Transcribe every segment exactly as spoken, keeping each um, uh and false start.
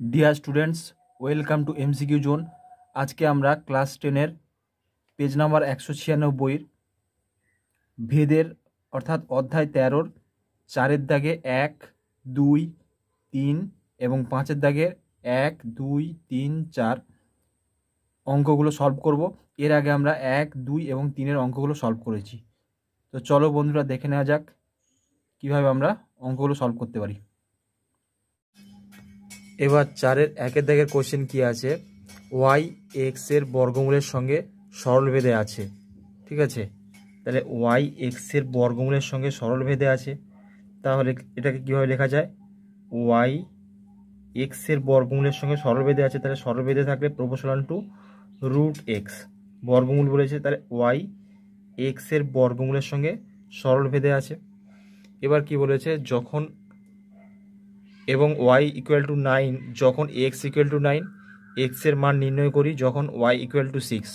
Dear students welcome to MCQ zone. आज के आमरा क्लास टेनर पेज नम्बर एकशो छियानब्बई भेदर अर्थात अध्याय तेरह चार दागे एक दुई तीन एवं पाँच दागे एक दुई तीन चार अंकगुलो सल्व करब। एर आगे आमरा एक दुई एवं तीन अंकगुलो सल्व करेछि। तो चलो बंधुरा देखे नेওয়া যাক কিভাবে আমরা अंकगुलो सल्व करते पाরি। एबार चारे एकेर दागेर कोश्चेन कि आछे वाई एक्सर वर्गमूलेर संगे सरल भेदे आछे। ठीक आछे, ताहले वाई एक्सर वर्गमूलेर संगे सरल भेदे आछे, ताहले एटाके किभाबे लेखा जाय? वाई एक्सर वर्गमूलेर संगे सरल भेदे आछे, ताहले सरल भेदे थाकले प्रपोर्शनल टू रूट एक्स। वर्गमूल बोलेछे, ताहले वाई एक्सर वर्गमूलेर संगे सरल भेदे आछे। एबार कि बोलेछे जखन एवं वाई इक्ुअल टू नाइन जखन एक्स इक्ुअल टू नाइन एक्सर मान निर्णय करी जखन वाई इक्ुअल टू सिक्स।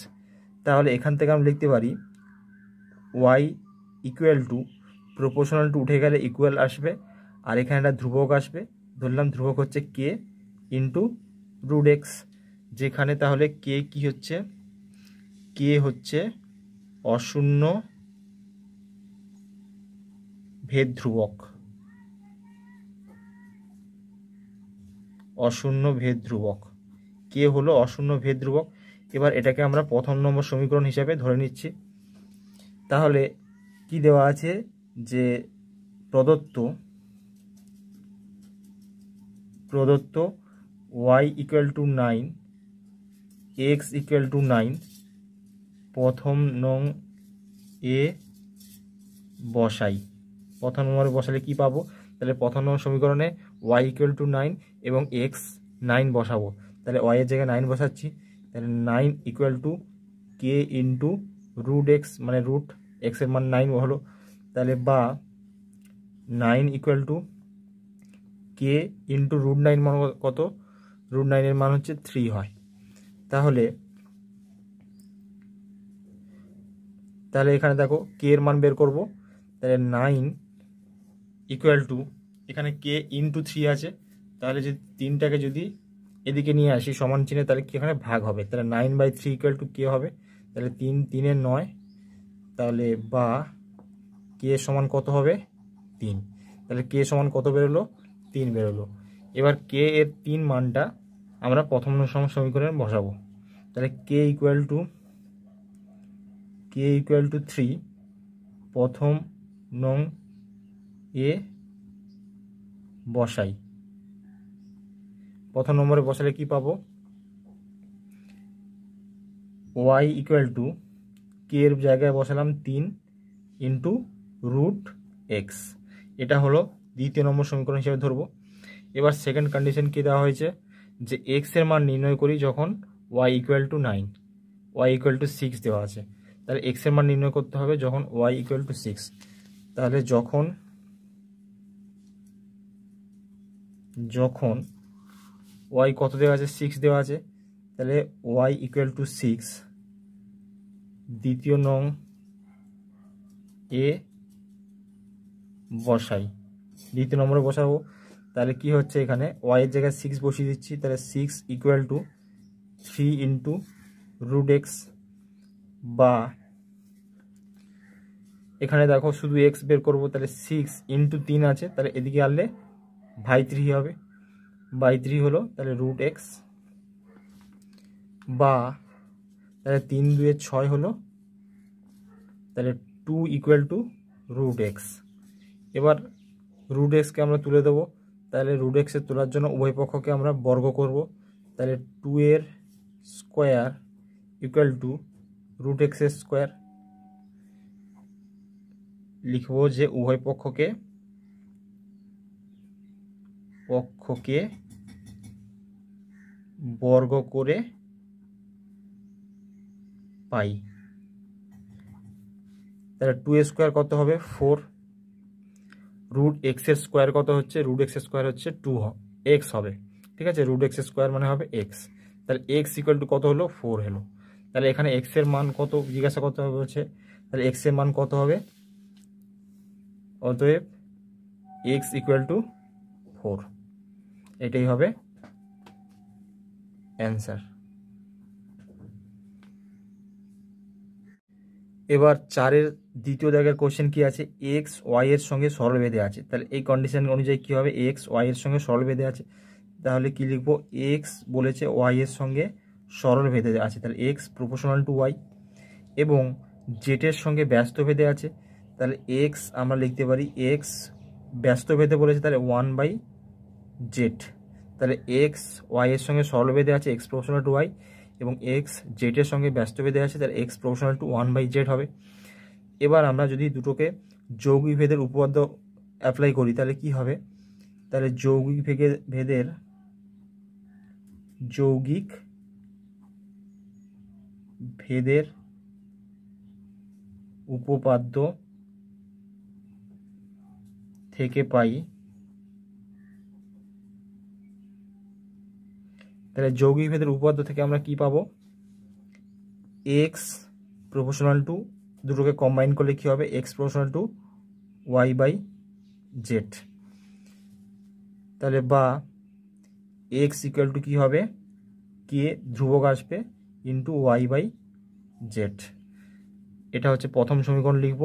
ताहले एखान थेके आमरा लिखते पारी Y equal to proportional to उठे गेले इक्ुअल आसबे आर एखाने एकटा ध्रुवक आसबे। धरलाम ध्रुवक हच्छे के इंटू रूट एक्स, जेखाने ताहले के कि हच्छे के हच्छे अशून्य भेद ध्रुवक अशून्य भेद ध्रुवक के हलो अशून्य भेद ध्रुवक। एबार एटाके आमरा प्रथम नम्बर समीकरण हिसाबे धरे निच्छी। ताहले कि देवा आछे जे प्रदत्त प्रदत्त y equal to nine x equal to nine प्रथम नंग ए बसाई। प्रथम नम्बर बसाले कि पाबो? ताहले प्रथम नम्बर समीकरणे y इक्ुअल टू नाइन एवं x नाइन बसाबो। ताहले y एर जगह नाइन बसाচ্ছি, তাহলে nine equal to k into root x माने रूट एक्स एर मान नाइन हलो। ताहले बा nine equal to k into root nine मान कत? रूट नाइन एर मान হচ্ছে थ्री হয়। তাহলে তাহলে এখানে দেখো k এর মান বের করব। তাহলে नाइन इक्ुअल टू एखाने के इंटू थ्री आछे, ताहले जे तीनटाके जदि एदिके निये आसि समान चिन्हे ताहले कि एखाने भाग होबे। ताहले nine by three equal to k होबे, ताहले तीन तीने नय, ताहले बा के समान कत होबे? तीन। ताहले के समान कत बेर हलो? तीन बेर हलो। एबार के एर तीन मानटा आमरा प्रथम समीकरणे बसाबो। ताहले k equal to k equal to three प्रथम नং ए बसाई। प्रथम नम्बर बसाले कि पाबो? वाई इक्ुअल टू के एर जगह बसालाम तीन इंटू रूट एक्स। एटा हलो द्वितीय नम्बर समीकरण हिसाब से धरबो। एबार सेकेंड कंडिशन कि देवा हयेछे जे एक्सर मान निर्णय करी जखन y equal to nine y equal to six देवा आछे। ताहले एक्सर मान निर्णय करते होबे जखन वाई इक्ुअल टू सिक्स। ताहले जखन जखन वाई कत देवा आछे? सिक्स देवा आछे। ताहले वाई इक्ुअल टू सिक्स द्वितीय नंग ए बसाई। द्वितीय नम्बरे बसाबो। ताहले कि हच्छे एखाने वाई एर जायगाय सिक्स बसिए दिच्छि। ताहले six equal to three into root x. बा एखाने देखो शुधु एक्स बेर करबो। ताहले सिक्स इंटू तीन आछे, ताहले एदिके आनले भाई थ्री होबे। बाई थ्री हलो ताहले रूट एक्स। बा ताहले तीन दुए छय हलो, ताहले two equal to root x. एबार रूट एक्स के आमरा तुले देबो। ताहले रूट एक्स तोलार जोन्नो उभय पक्षके आमरा वर्ग करब। ताहले टू एर square equal to root x एर स्कोयार लिखबो। जे उभय पक्षके पक्ष के वर्ग कर पाई। टू स्कोर कत हो? फोर। रूट एक्सर स्कोर कत हो? रूट एक्स स्कोर हो टू एक्स। ठीक है, रूट एक्स स्कोर मैं एक्स। तेल एक्स इक्ुअल टू कत हलो? फोर हलो। तेल एखे एक्सर मान कत जिज्ञासा करते हैं? एक्सर मान कत हो? अतएव एक्स इक्ुअल टू फोर। एटाई हबे অ্যান্সার। এবার চারের দ্বিতীয় দাগের কোশ্চেন কি আছে, এক্স ওয়াই এর সঙ্গে সরল বেঁধে আছে। তাহলে এই কন্ডিশন অনুযায়ী কি হবে, এক্স ওয়াই এর সঙ্গে সরল বেঁধে আছে, তাহলে কি লিখবো, এক্স বলেছে ওয়াই এর সঙ্গে সরল ভেদে আছে, তাহলে এক্স প্রপোর্শনাল টু ওয়াই, এবং জেটের সঙ্গে ব্যস্ত ভেদে আছে, তাহলে এক্স আমরা লিখতে পারি এক্স ব্যস্ত ভেদে বলেছে, তাহলে ওয়ান বাই জেট। তাহলে এক্স ওয়াই এর সঙ্গে সরল ভেদে আছে, এক্স প্রপোর্শনাল টু ওয়াই, এবং এক্স জেটের সঙ্গে ব্যস্ত ভেদে আছে, তাহলে x proportional to one by z হবে। এবার আমরা যদি দুটোকে যৌগিক ভেদের উপপাদ্য অ্যাপ্লাই করি তাহলে কি হবে, তাহলে যৌগিক ভেদের ভেদের যৌগিক ভেদের উপপাদ্য থেকে পাই, তাহলে যৌগিক ভেদের উপপাদ্য থেকে আমরা কি পাবো, এক্স প্রপোর্শনাল টু, দুটোকে কম্বাইন করলে কি হবে, x proportional to y by z, তাহলে বা এক্স ইকুয়াল টু কী হবে, কে ধ্রুবক আসবে ইন্টু ওয়াই বাই জেড। এটা হচ্ছে প্রথম সমীকরণ লিখব,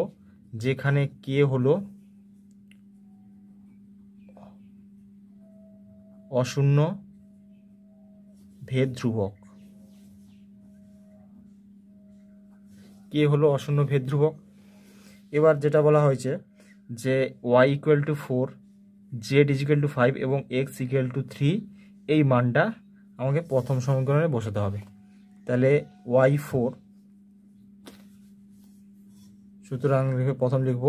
যেখানে কে হলো অশূন্য ভেদ ধ্রুবক, কে হলো অশূন্য ভেদ ধ্রুবক। এবার যেটা বলা হয়েছে যে y equal to four, z equal to five এবং এক্স ইকুয়াল টু থ্রি, এই মানটা আমাকে প্রথম সমীকরণে বসাতে হবে। তাহলে ওয়াই ফোর, সুতরাং লিখে প্রথম লিখব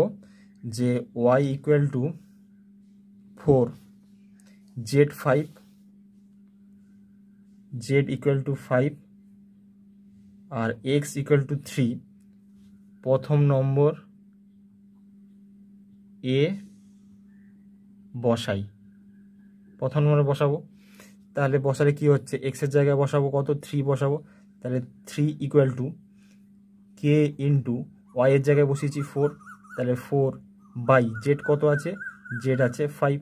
যে y equal to four, z five, z equal to five আর এক্স ইকুয়াল টু থ্রি, প্রথম নম্বর এ বসাই, প্রথম নম্বরে বসাবো, তাহলে বসালে কি হচ্ছে, এক্সের জায়গায় বসাবো কত, থ্রি বসাবো, তাহলে three equal to k into ওয়াইয়ের জায়গায় বসিয়েছি ফোর, তাহলে ফোর বাই জেড কত আছে, জেড আছে ফাইভ।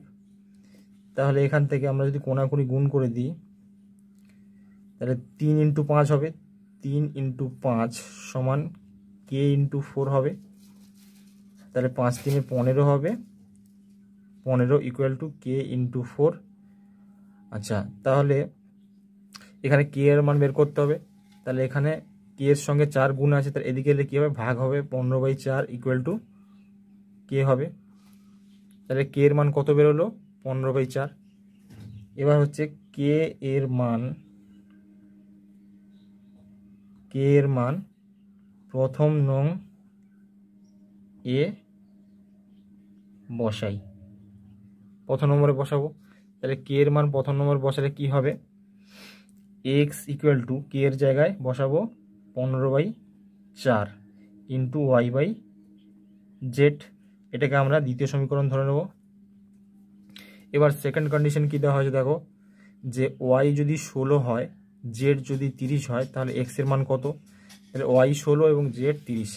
তাহলে এখান থেকে আমরা যদি কোনাকুনি গুণ করে দিই তাহলে তিন ইন্টু পাঁচ হবে, তিন ইন্টু পাঁচ সমান কে ইন্টু ফোর হবে, তাহলে পাঁচ তিনে পনেরো হবে, পনেরো equal to k into four. আচ্ছা, তাহলে এখানে কে এর মান বের করতে হবে, তাহলে এখানে কে এর সঙ্গে চার গুণ আছে, তাহলে এদিকে এলে কী হবে, ভাগ হবে, পনেরো বাই চার ইকুয়াল টু কে হবে, তাহলে কে এর মান কত বেরোলো, পনেরো বাই চার। এবার হচ্ছে কে এর মান, কে এর মান প্রথম নং এ বসাই, প্রথম নম্বরে বসাবো, তাহলে কে এর মান প্রথম নম্বর বসালে কি হবে, এক্স ইকুয়াল টু কে এর জায়গায় বসাবো পনেরো বাই চার ইন্টু ওয়াই বাই জেড, এটাকে আমরা দ্বিতীয় সমীকরণ ধরে নেব। এবার সেকেন্ড কন্ডিশন কী দেওয়া হয়েছে দেখো, যে ওয়াই যদি ষোলো হয়, জেড যদি তিরিশ হয়, তাহলে এক্স এর মান কত, তাহলে ওয়াই ষোলো এবং জেড তিরিশ,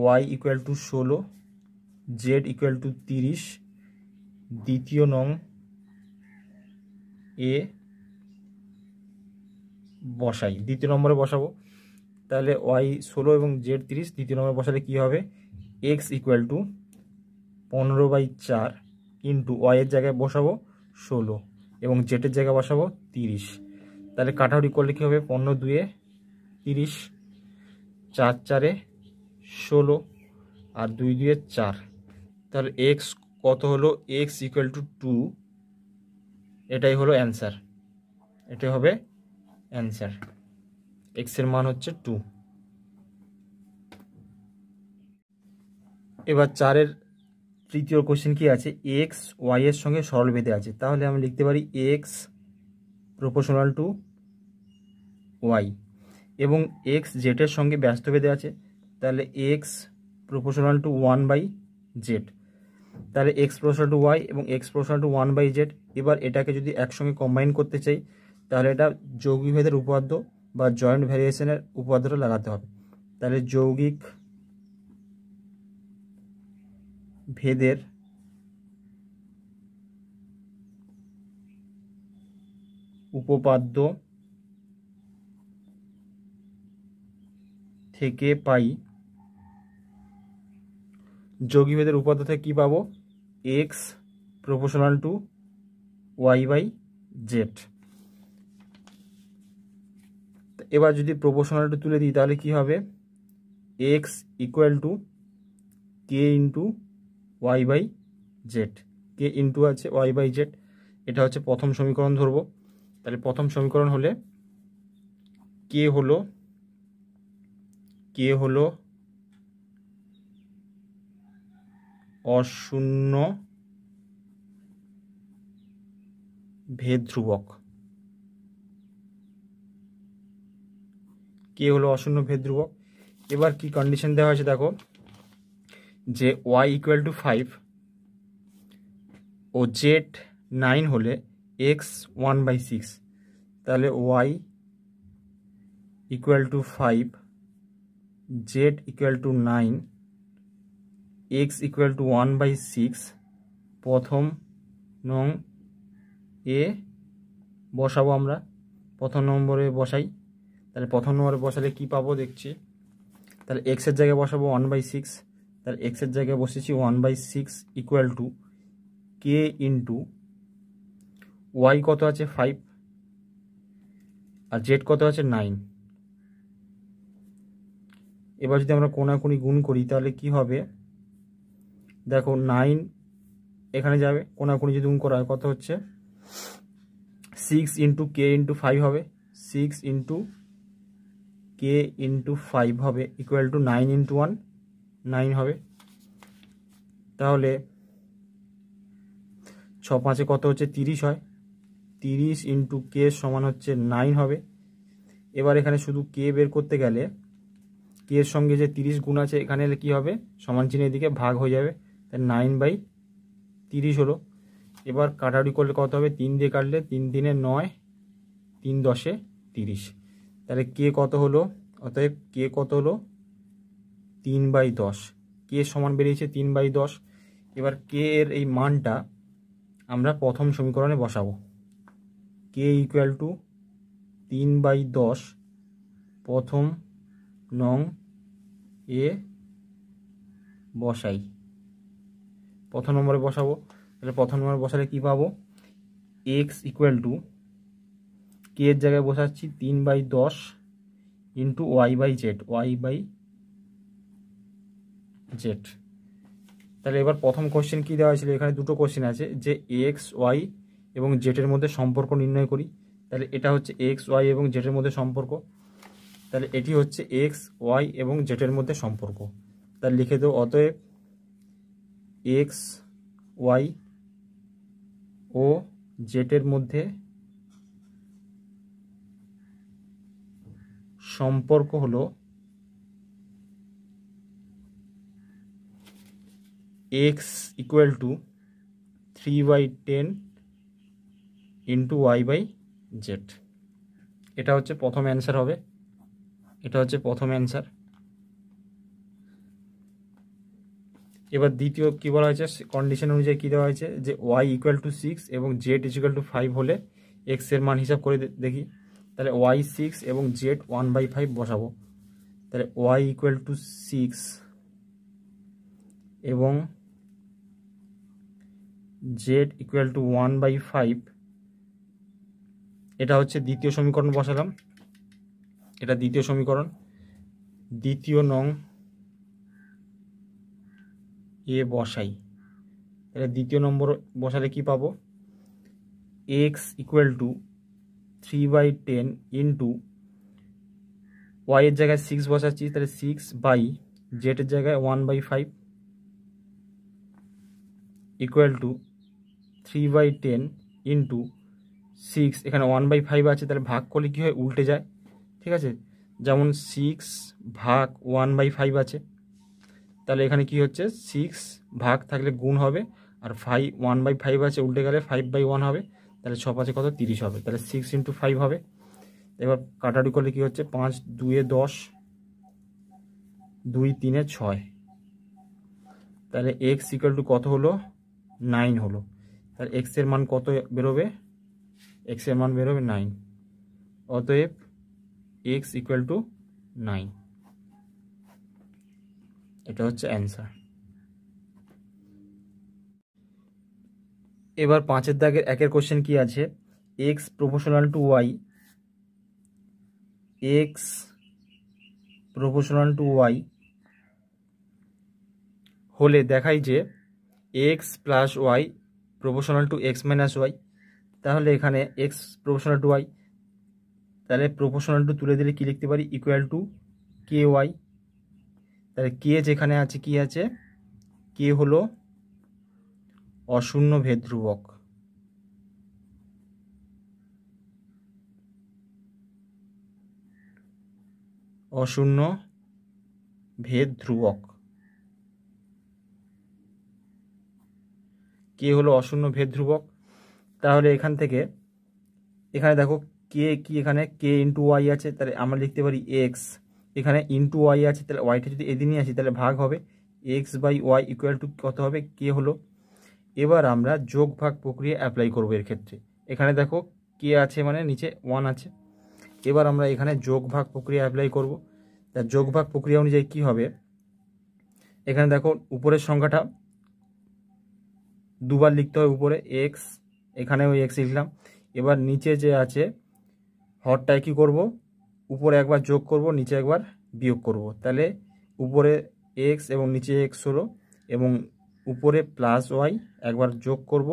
ওয়াই ইকুয়াল টু ষোলো, জেড ইকুয়াল টু তিরিশ, দ্বিতীয় নং এ বসাই, দ্বিতীয় নম্বরে বসাবো, তাহলে ওয়াই ষোলো এবং জেড তিরিশ, দ্বিতীয় নম্বরে বসালে কি হবে, এক্স ইকুয়াল টু পনেরো বাই চার ইন্টু ওয়াইয়ের জায়গায় বসাবো ষোলো এবং জেটের জায়গায় বসাবো তিরিশ, তাহলে কাটাকুটি করলে কী হবে, পনেরো দুয়ে তিরিশ, চার চারে ষোলো আর দুই দুয়ে চার, তাহলে এক্স কত হলো, এক্স ইকুয়াল টু টু, এটাই হলো অ্যান্সার, এটাই হবে অ্যান্সার, এক্সের মান হচ্ছে টু। এবার চারের তৃতীয় কোশ্চেন কি আছে, এক্স ওয়াই এর সঙ্গে সরল বেঁধে আছে, তাহলে আমি লিখতে পারি এক্স প্রপোর্শনাল টু ওয়াই, এবং এক্স জেটের সঙ্গে ব্যস্ত বেঁধে আছে, তাহলে x proportional to one by z, তাহলে এক্স প্রপোর্শনাল টু ওয়াই এবং x proportional to one by z. এবার এটাকে যদি একসঙ্গে কম্বাইন করতে চাই তাহলে এটা যৌগিক ভেদের উপপাদ্য বা জয়েন্ট ভ্যারিয়েশনের উপপাদ্যটা লাগাতে হবে, তাহলে যৌগিক ভেদের উপপাদ্য থেকে পাই। যোগীভেদের উপাদ্য থেকে কি পাবো? X proportional to y by z. এবার যদি প্রপোর্শনাল টু তুলে দিই তাহলে কি হবে? X equal to k into y by z. K into আছে ওয়াই বাই জেড, এটা হচ্ছে প্রথম সমীকরণ ধরবো। তাহলে প্রথম সমীকরণ হলে কে হলো কে হলো অশূন্য ভেদ ধ্রুবক। কে হলো অশূন্য ভেদ ধ্রুবক। এবার কি কন্ডিশন দেওয়া হয়েছে দেখো, যে ওয়াই ইকুয়াল টু ফাইভ ও জেড নাইন হলে এক্স ওয়ান বাই সিক্স। তাহলে y equal to five, z equal to nine, x equal to one by six. প্রথম নং এ বসাবো আমরা, প্রথম নম্বরে বসাই। তাহলে প্রথম নম্বরে বসালে কি পাবো দেখছি। তাহলে এক্সের জায়গায় বসাবো ওয়ান বাই সিক্স। তাহলে এক্সের জায়গায় বসেছি one by six equal to k into y কত আছে ফাইভ আর জেড কত আছে নাইন। এবার যদি আমরা কোনাকুনি গুণ করি তাহলে কি হবে দেখো, নাইন এখানে যাবে, কোনাকুনি যদি গুণ করা হয় কত হচ্ছে six into k into five হবে, six into k into five হবে equal to nine into one nine হবে। তাহলে ছ পাঁচে কত হচ্ছে তিরিশ হয়, তিরিশ ইন্টু কে সমান হচ্ছে নাইন হবে। এবার এখানে শুধু কে বের করতে গেলে কে এর সঙ্গে যে তিরিশ গুণ আছে এখানে কি হবে সমান চিহ্নের দিকে ভাগ হয়ে যাবে, তাই নাইন বাই তিরিশ হলো। এবার কাটারি করলে কত হবে, তিন দিয়ে কাটলে তিন তিনে নয়, তিন দশে তিরিশ। তাহলে কে কত হলো, অতএব কে কত হলো তিন বাই দশ। কে সমান বেরিয়েছে তিন বাই দশ। এবার কে এর এই মানটা আমরা প্রথম সমীকরণে বসাবো। কে ইকুয়াল টু তিন বাই দশ প্রথম নং এ বসাই, প্রথম নম্বরে বসাবো। তাহলে প্রথম নম্বরে বসালে কি পাবো, এক্স ইকুয়াল টু কে এর জায়গায় বসাচ্ছি তিন বাই দশ into y by z, y by z. তাহলে এবার প্রথম কোশ্চেন কি দেওয়া হয়েছিল, এখানে দুটো কোশ্চেন আছে যে এক্স ওয়াই এবং জেটের মধ্যে সম্পর্ক নির্ণয় করি। তাহলে এটা হচ্ছে এক্স ওয়াই এবং জেটের মধ্যে সম্পর্ক। তাহলে এটি হচ্ছে এক্স ওয়াই এবং জেটের মধ্যে সম্পর্ক। তাহলে লিখে দেবো অতএব এক্স ওয়াই ও জেটের মধ্যে সম্পর্ক হলো x equal to three by ten into y by z. এটা হচ্ছে প্রথম অ্যান্সার হবে, এটা হচ্ছে প্রথম অ্যান্সার। এবার দ্বিতীয় কী বলা হয়েছে, কন্ডিশন অনুযায়ী কী দেওয়া হয়েছে যে ওয়াই ইকুয়াল টু সিক্স এবং জেড ইকুয়াল টু ফাইভ হলে এক্সের মান হিসাব করে দেখি। তাহলে ওয়াই সিক্স এবং জেড ওয়ান বাই ফাইভ বসাবো। তাহলে ওয়াই ইকুয়াল টু সিক্স এবং z equal to one by five, এটা হচ্ছে দ্বিতীয় সমীকরণ বসালাম। এটা দ্বিতীয় সমীকরণ, দ্বিতীয় নং এ বসাই। তাহলে দ্বিতীয় নম্বর বসালে কি পাবো, x equal to three by ten into ওয়াইয়ের জায়গায় সিক্স বসাচ্ছি, তাহলে সিক্স বাই জেডের জায়গায় one by five equal to three by ten into six, এখানে ওয়ান বাই ফাইভ আছে তাহলে ভাগ করলে কী হয় উল্টে যায়, ঠিক আছে। যেমন সিক্স ভাগ ওয়ান বাই ফাইভ আছে, তাহলে এখানে কি হচ্ছে সিক্স ভাগ থাকলে গুণ হবে আর ফাইভ ওয়ান বাই ফাইভ আছে উল্টে গেলে ফাইভ বাই ওয়ান হবে। তাহলে ছ পাঁচে কত তিরিশ হবে, তাহলে সিক্স ইন্টু ফাইভ হবে। এবার কাটারি করলে কী হচ্ছে পাঁচ দুয়ে দশ, দুই তিনে ছয়। তাহলে এক্স ইকুয়াল টু কত হলো নাইন হলো। তাহলে এক্সের মান কত বেরোবে, এক্সের মান বেরোবে নাইন। অতএব এক্স ইকুয়াল টু নাইন, এটা হচ্ছে অ্যান্সার। এবার পাঁচের দাগের একের কোশ্চেন কি আছে, x proportional to y, x proportional to y হলে দেখাই যে x plus y proportional to x minus y. তাহলে এখানে এক্স প্রপোর্শনাল টু ওয়াই, তাহলে প্রপোর্শনাল টু তুলে দিলে কী লিখতে পারি, ইকুয়াল টু কে ওয়াই। তাহলে কে যেখানে আছে কি আছে, কে হলো অশূন্য ভেদ ধ্রুবক। অশূন্য ভেদ ধ্রুবক, কে হলো অশূন্য ভেদ ধ্রুবক। তাহলে এখান থেকে এখানে দেখো কে কি, এখানে কে ইন্টু ওয়াই আছে, তাহলে আমরা লিখতে পারি এক্স, এখানে ইন্টু ওয়াই আছে, তাহলে ওয়াইটা যদি এদিনই আসি তাহলে ভাগ হবে x by y equal to কত হবে, কে হলো। এবার আমরা যোগ ভাগ প্রক্রিয়া অ্যাপ্লাই করবো এর ক্ষেত্রে। এখানে দেখো কে আছে মানে নিচে ওয়ান আছে, এবার আমরা এখানে যোগ ভাগ প্রক্রিয়া অ্যাপ্লাই করব। তা যোগ ভাগ প্রক্রিয়া অনুযায়ী কি হবে, এখানে দেখো উপরের সংখ্যাটা দুবার লিখতে হয়, উপরে এক্স, এখানে ওই এক্স লিখলাম। এবার নিচে যে আছে হরটায় কি করব, উপরে একবার যোগ করব, নিচে একবার বিয়োগ করব। তাহলে উপরে এক্স এবং নিচে এক্স হলো, এবং উপরে প্লাস ওয়াই একবার যোগ করব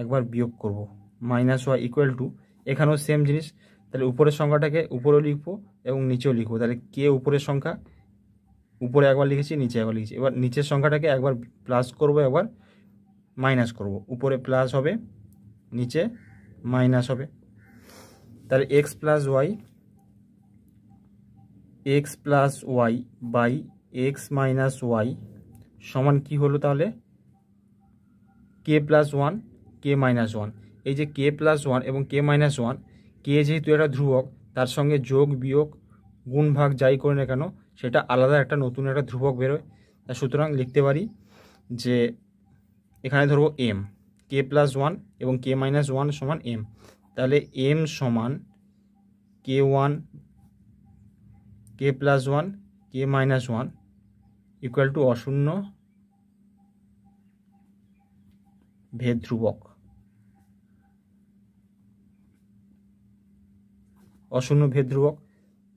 একবার বিয়োগ করব, মাইনাস ওয়াই ইকুয়াল টু, এখানেও সেম জিনিস। তাহলে উপরের সংখ্যাটাকে উপরেও লিখবো এবং নিচেও লিখবো। তাহলে কে উপরের সংখ্যা, উপরে একবার লিখেছি নিচে একবার লিখেছি। এবার নিচের সংখ্যাটাকে একবার প্লাস করব একবার মাইনাস করব, উপরে প্লাস হবে নিচে মাইনাস হবে। তাহলে x plus y, x plus y by x minus y সমান কী হলো, তাহলে k plus one k minus one. এই যে কে প্লাস ওয়ান এবং কে মাইনাস ওয়ান, কে যেহেতু একটা ধ্রুবক, তার সঙ্গে যোগ বিয়োগ গুণ ভাগ যাই করে না কেন সেটা আলাদা একটা নতুন একটা ধ্রুবক বেরোয়। সুতরাং লিখতে পারি যে এখানে ধরবো এম, কে প্লাস ওয়ান এবং কে মাইনাস ওয়ান সমান এম। তাহলে এম সমান k one k plus one k minus one equal to অশূন্য ভেদ ধ্রুবক, অশূন্য ভেদ ধ্রুবক।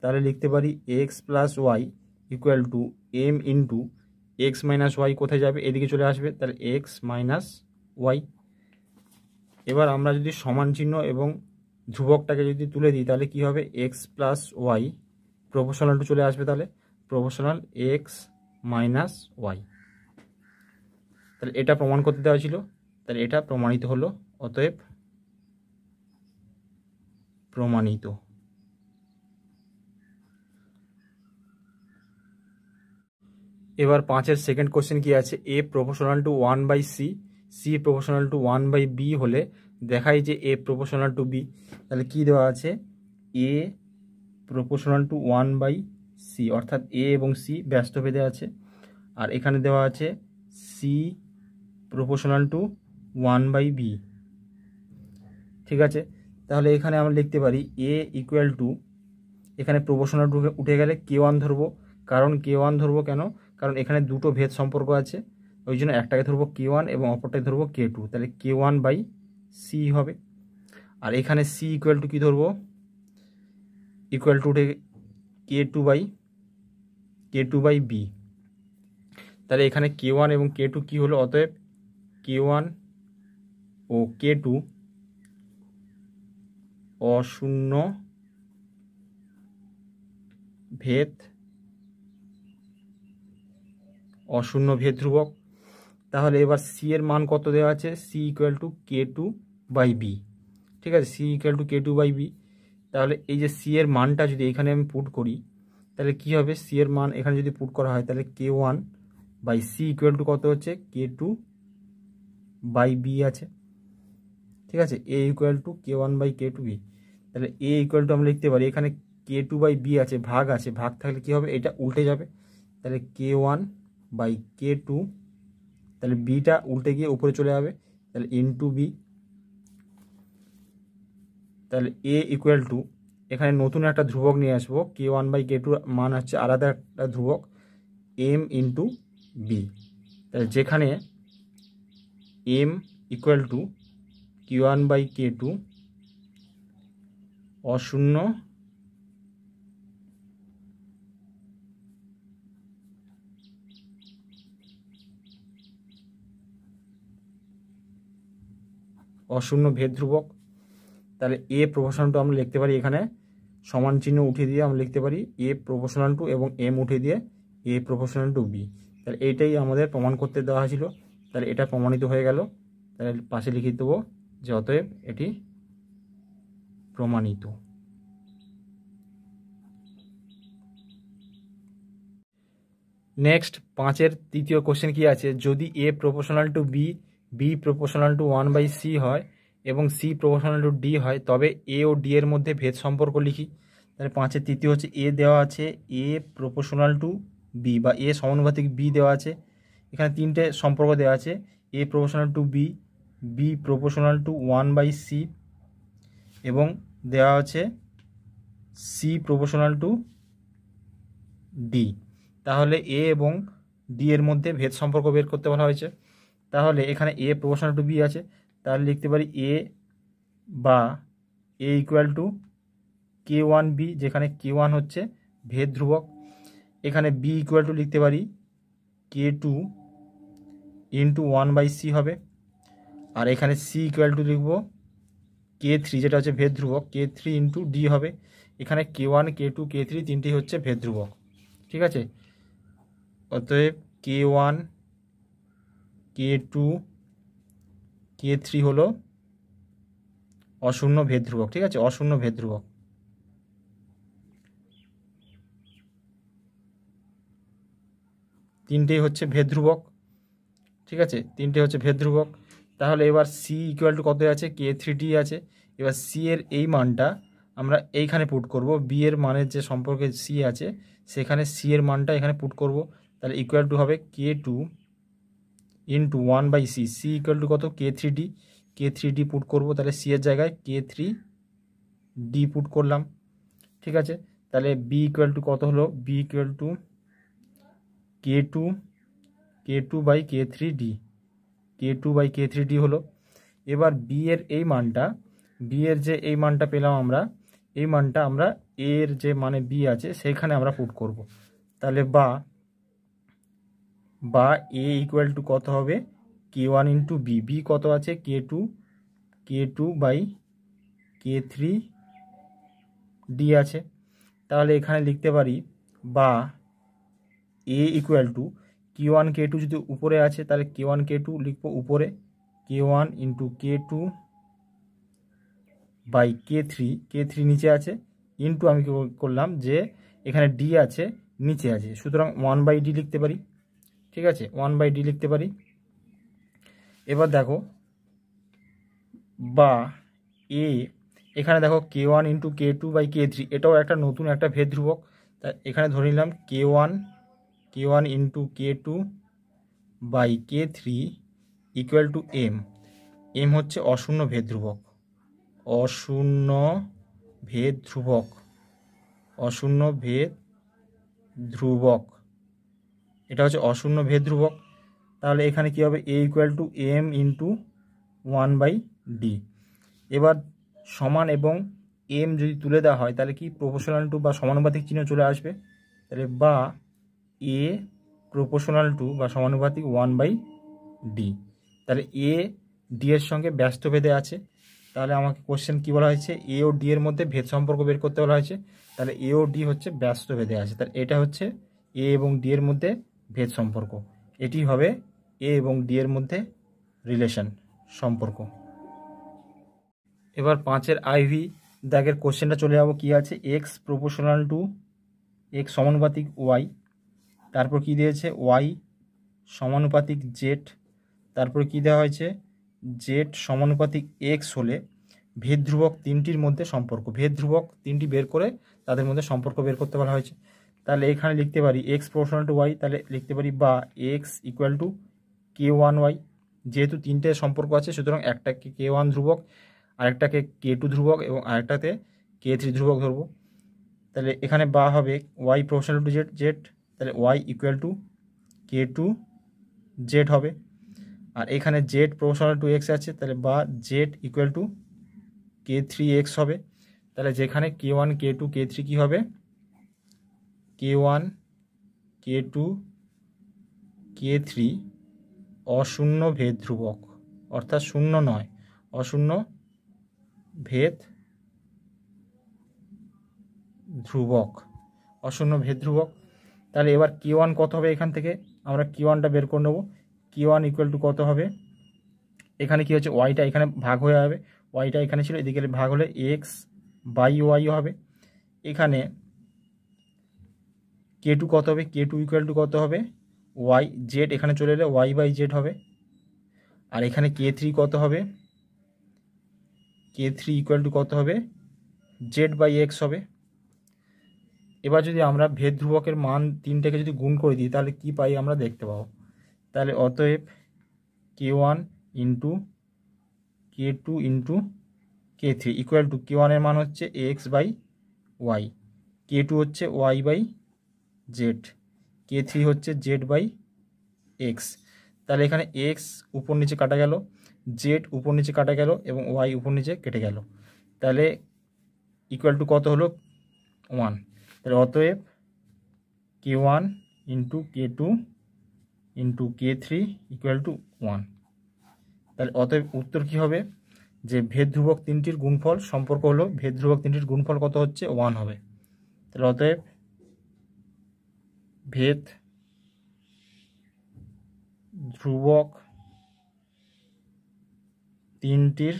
তাহলে লিখতে পারি x plus y equal to m into x minus y, কোথায় যাবে এদিকে চলে আসবে, তাহলে এক্স মাইনাস ওয়াই। এবার আমরা যদি সমান চিহ্ন এবং ধ্রুবকটাকে যদি তুলে দিই তাহলে কি হবে, এক্স প্লাস ওয়াই প্রপোর্শনালটা চলে আসবে, তাহলে প্রপোর্শনাল এক্স মাইনাস ওয়াই। তাহলে এটা প্রমাণ করতে দেওয়া ছিল, তাহলে এটা প্রমাণিত হলো। অতএব প্রমাণিত। এবার পাঁচের সেকেন্ড কোশ্চেন কি আছে, a proportional to one by c, c proportional to one by b হলে দেখাই যে এ প্রপোর্শনাল টু বি। তাহলে কি দেওয়া আছে, a proportional to one by c, অর্থাৎ এ এবং সি ব্যস্ত ভেদে আছে। আর এখানে দেওয়া আছে c proportional to one by b, ঠিক আছে। তাহলে এখানে আমরা লিখতে পারি এ ইকুয়াল টু, এখানে প্রপোর্শনাল টু উঠে গেলে কে ওয়ান ধরবো, কারণ কে ওয়ান ধরবো কেন, কারণ এখানে দুটো ভেদ সম্পর্ক আছে, ওই জন্য একটাকে ধরবো কে ওয়ান এবং অপরটাকে ধরবো কে টু। তাহলে কে ওয়ান বাই সি হবে। আর এখানে সি ইকুয়াল টু কী ধরবো, ইকুয়াল টু উঠে k two by k two by b. তাহলে এখানে কে ওয়ান এবং কে টু কী হলো, অতএব কে ওয়ান ও কে টু অশূন্য ভেদ অশূন্য ভেদ ধ্রুবক। তাহলে এবার সি এর মান কত দেওয়া আছে, c equal to k two by b, ঠিক আছে, c equal to k two by b. তাহলে এই যে সি এর মানটা যদি এখানে আমি পুট করি তাহলে কি হবে, সি এর মান এখানে যদি পুট করা হয় তাহলে k one by c equal to কত হচ্ছে, কে টু বাই বি আছে, ঠিক আছে, a equal to k one by k two b. তাহলে এ ইকুয়াল টু আমরা লিখতে পারি, এখানে কে টু বাই বি আছে, ভাগ আছে, ভাগ থাকলে কি হবে এটা উল্টে যাবে, তাহলে k one by k two, তাহলে বিটা উল্টে গিয়ে উপরে চলে যাবে, তাহলে ইনটু বি। তাহলে a ইকুয়াল টু এখানে নতুন একটা ধ্রুবক নিয়ে আসবো k one by k two মান হচ্ছে আলাদা একটা ধ্রুবক m ইনটু b তাহলে যেখানে m equal to k one by k two অশূন্য অশূন্য भेद ध्रुवक তাহলে a प्रोपोर्शनल टू আমরা লিখতে পারি এখানে সমান চিহ্ন উঠিয়ে দিয়ে আমরা লিখতে পারি a प्रोपोर्शनल टू এবং m উঠিয়ে দিয়ে a प्रोपोर्शनल टू b তাহলে এইটাই আমাদের প্রমাণ করতে দেওয়া ছিল তাহলে এটা প্রমাণিত হয়ে গেল তাহলে পাশে লিখে দেব যে অতএব এটি প্রমাণিত নেক্সট পাঁচ এর তৃতীয় क्वेश्चन কি আছে যদি a proportional to b b proportional to one by c है एवं c प्रोपोर्शनल टू d है तब a और d एर मध्य भेद सम्पर्क लिखी ताहले पाँच तृतीय होच्छे a देवा आछे a प्रोपोर्शनल टू b बा a समानुपातिक b देवा आछे एखाने तीनटे सम्पर्क देवा आछे a proportional to b b proportional to one by c एवं देवा आछे c प्रोपोर्शनल टू d ताहले a एवं d एर मध्य भेद सम्पर्क बेर करते बला हयेछे তাহলে এখানে a प्रोपोर्शनल टू b আছে তাহলে লিখতে পারি a বা a equal to k one b যেখানে k one হচ্ছে भेद ধ্রুবক এখানে b ইকুয়াল টু লিখতে পারি k two ইনটু one/c হবে আর এখানে c ইকুয়াল টু লিখব k three যেটা হচ্ছে भेद ধ্রুবক k three ইনটু d হবে এখানে k one k two k three তিনটি হচ্ছে भेद ধ্রুবক ঠিক আছে অতএব k one k two k three হলো অশূন্য भेद ध्रुवक ठीक है अशून्य भेद ध्रुवक तीनटे হচ্ছে भेद ध्रुवक ठीक है तीनटे হচ্ছে भेद ध्रुवक তাহলে এবার c ইকুয়াল টু কত আছে k three d আছে এবার c এর এই মানটা আমরা এইখানে পুট করব b এর মানের যে সম্পর্কে c আছে সেখানে c এর মানটা এখানে পুট করব তাহলে ইকুয়াল টু হবে k two into one by c c equal to कत k three d k three d put करब ताहले सी एर जगह के थ्री डी पुट करलाम ठीक आछे ताहले बी इक्वल टू कत हलो b equal to k two k two by k three d k two by k three d हलो एबार बी एर ए मानटा बी एर जे ए मानटा पेलाम आमरा ए मानटा आमरा एर जे माने बी आछे सेखाने आमरा पुट करब ताहले बा बा a इक्वल टू कत होबे k one into b b कत आछे k two k two by k three d आछे ताहले एखाने लिखते पारी बा a equal to k one k two जदि ऊपरे आछे ताहले k one k two लिखबो ऊपरे k one into k two by k three k three नीचे आछे इंटू आमि करलाम जे एखाने d आछे नीचे आछे सुतरां वन बाई d लिखते पारी ठीक है वन बाई डी लिखते पारी एबार देखो बा ए एखाने देखो k one into k two by k three एटाओ एक नतून एक भेद ध्रुवक ताई एखाने धरे निलाम k one k one into k two by k three equal to m m होच्छे अशून्य भेद ध्रुवक अशून्य भेद ध्रुवक अशून्य भेद ध्रुवक এটা হচ্ছে অশূন্য भेद ध्रुवक তাহলে এখানে কি হবে a equal to m into one by d এবার সমান এবং m যদি তুলে দেওয়া হয় তাহলে কি প্রপোর্শনাল টু বা সমানুপাতিক চিহ্ন চলে আসবে তাহলে বা a প্রপোর্শনাল টু বা সমানুপাতিক वन বাই d তাহলে a d এর সঙ্গে ব্যস্ত ভেদে আছে তাহলে আমাকে কোশ্চেন কি বলা হয়েছে a ও d এর মধ্যে भेद সম্পর্ক বের করতে বলা হয়েছে তাহলে a ও d হচ্ছে ব্যস্ত ভেদে আছে তাহলে এটা হচ্ছে a এবং d এর মধ্যে भेद सम्पर्क एटी हबे ए एवं डी एर मध्य रिलेशन सम्पर्क एबार पाँचेर आईवी दागेर कोश्चेनटा चले जाबो कि आछे एक्स प्रोपोर्शनल टू एक्स समानुपातिक वाई तारपर कि दिएछे वाई समानुपातिक जेड तारपर कि देওয়া হয়েছে जेड समानुपातिक एक्स होले भेद ध्रुवक तीनटिर मध्य सम्पर्क भेद ध्रुवक तीनटी बेर करे तादेर मध्य सम्पर्क बेर करते बला हयेछे তাহলে এখানে লিখতে পারি x प्रोपोर्शनल टू y তাহলে লিখতে পারি বা x equal to k one y যেহেতু তিনটে সম্পর্ক আছে সুতরাং একটাকে k one ধ্রুবক আরেকটাকে কে টু ধ্রুবক এবং আরেকটাতে কে থ্রি ধ্রুবক ধরব। তাহলে এখানে বা হবে y proportional to z z তাহলে y equal to k two z হবে। আর এখানে জেড প্রপোর্শনাল টু এক্স আছে তাহলে বা z equal to k three x হবে। তাহলে যেখানে k one k two k three কী হবে k one k two k three অশূন্য ভেদ ধ্রুবক অর্থাৎ শূন্য নয় অশূন্য ভেদ ধ্রুবক অশূন্য ভেদ ধ্রুবক। তাহলে এবার কে ওয়ান কত হবে এখান থেকে আমরা কে ওয়ানটা বের করে নেব। কে ওয়ান ইকুয়াল টু কত হবে এখানে কি হচ্ছে ওয়াইটা এখানে ভাগ হয়ে যাবে ওয়াইটা এখানে ছিল এদিকে ভাগ হলে এক্স বাই ওয়াই হবে। এখানে কে টু কত হবে কে টু ইকুয়াল টু কত হবে ওয়াই জেড এখানে চলে এলে ওয়াই বাই জেড হবে। আর এখানে কে থ্রি কত হবে কে থ্রি ইকুয়াল টু কত হবে জেড বাই এক্স হবে। এবার যদি আমরা ভেদ ধ্রুবকের মান তিনটাকে যদি গুণ করে দিই তাহলে কি পাই আমরা দেখতে পাবো। তাহলে অতএব k one into k two into k three equal to k ওয়ানের মান হচ্ছে x by y k two হচ্ছে y by z k three হচ্ছে জেড বাই এক্স। তাহলে এখানে এক্স উপর নিচে কাটা গেল জেড উপর নিচে কাটা গেল এবং ওয়াই উপর নিচে কেটে গেল তাহলে ইকুয়াল টু কত হলো ওয়ান। তাহলে অতএব k one into k two into k three equal to one. তাহলে অতএব উত্তর কী হবে যে ভেদ ধ্রুবক তিনটির গুণফল সম্পর্ক হলো ভেদ ধ্রুবক তিনটির গুণফল কত হচ্ছে ওয়ান হবে। তাহলে অতএব ভেদ ধ্রুবক তিনটির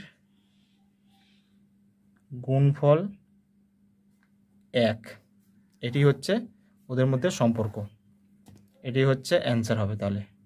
গুণফল এক এটি হচ্ছে ওদের মধ্যে সম্পর্ক এটি হচ্ছে অ্যান্সার হবে। তাহলে